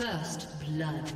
First blood.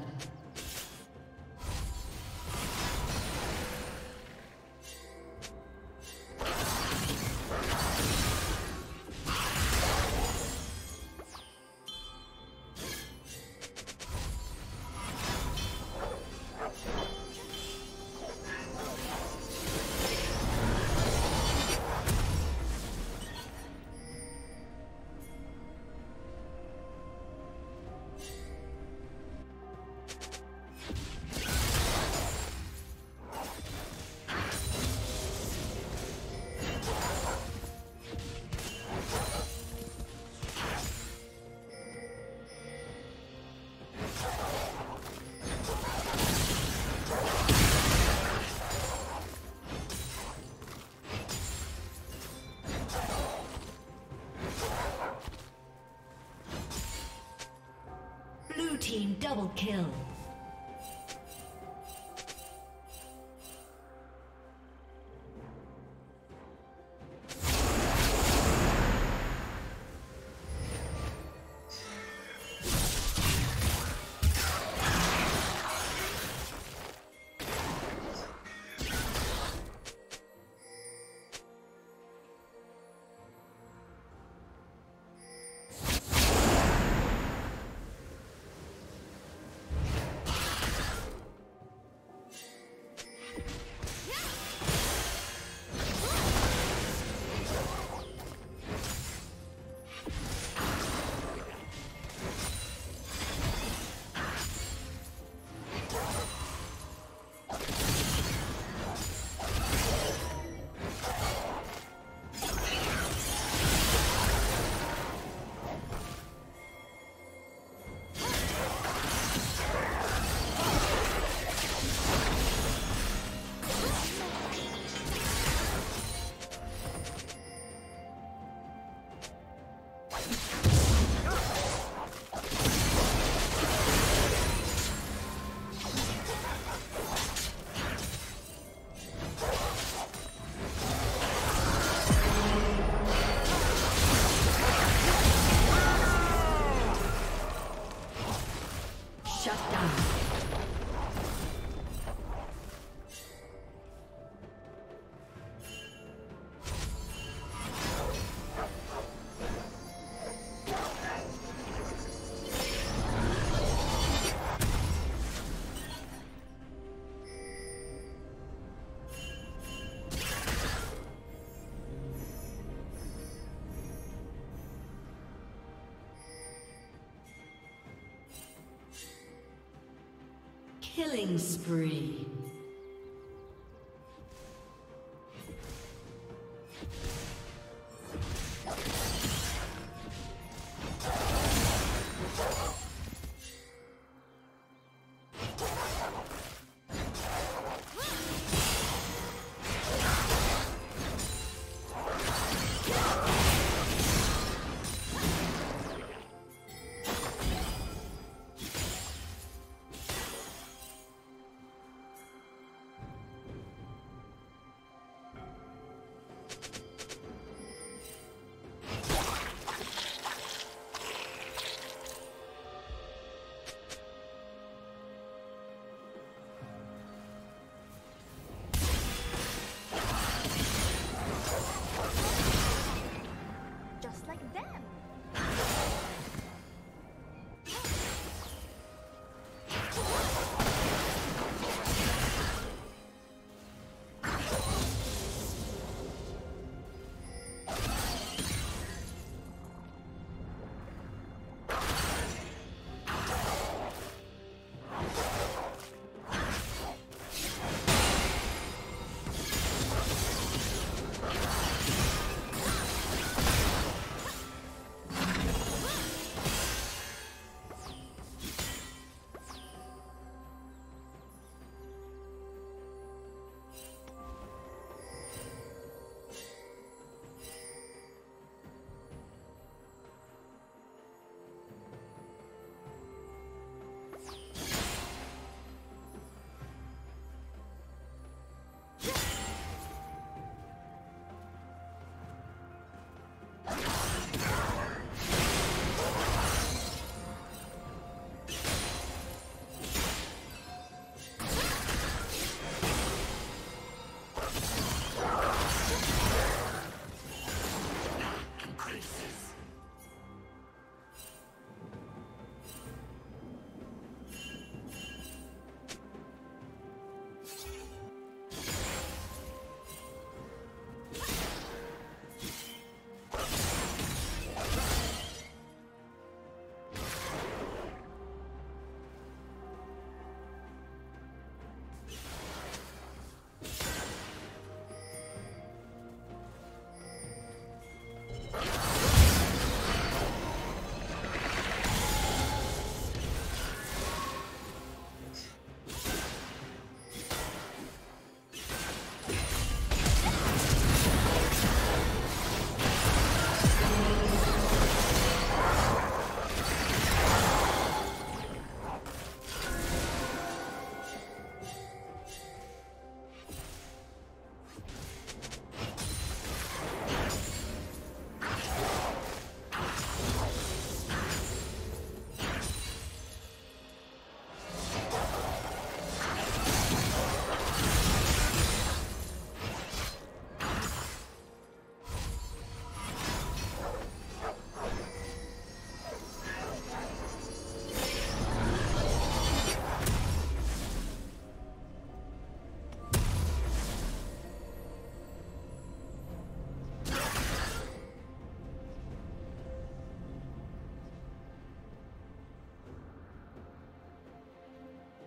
Team double kill. Killing spree.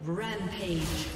Rampage.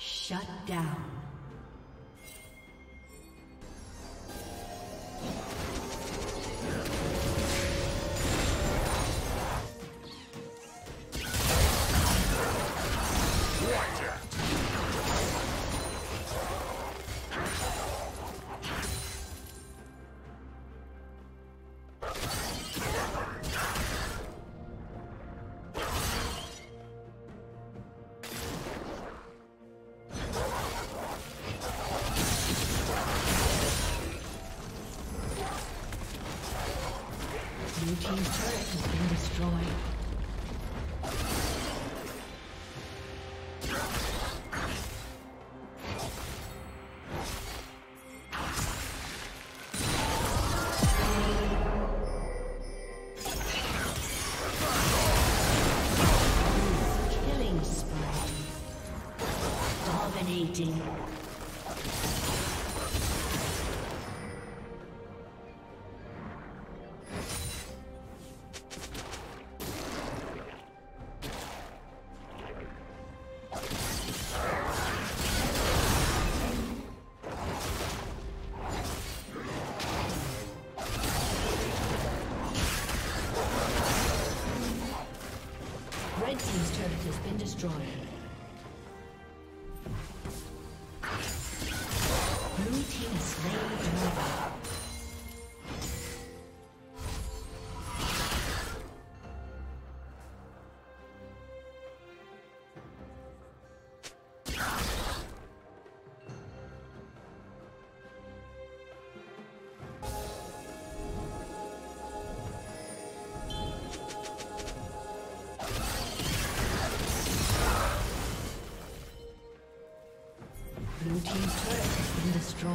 Shut down. Red team's turret has been destroyed. Blue team's turret has been destroyed. Blue team's turret has been destroyed.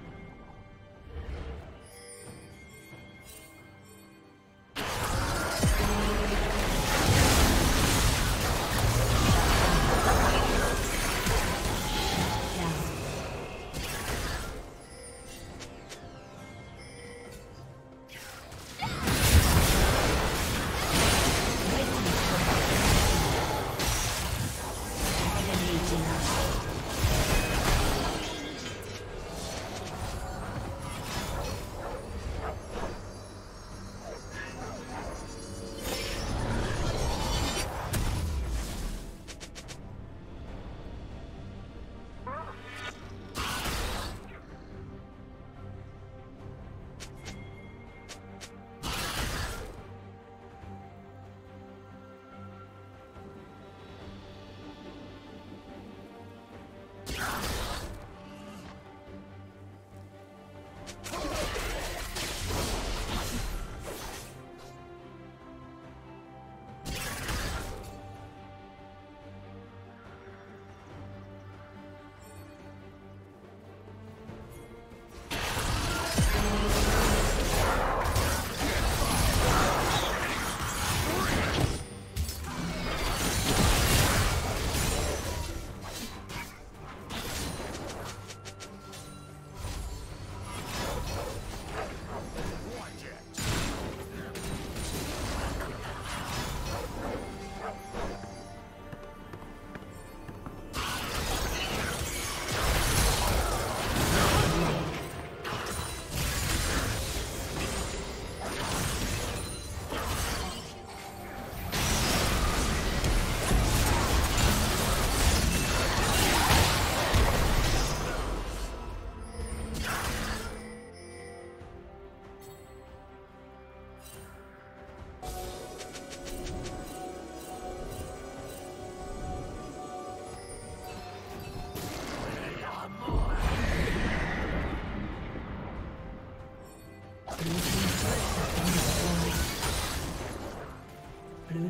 Blue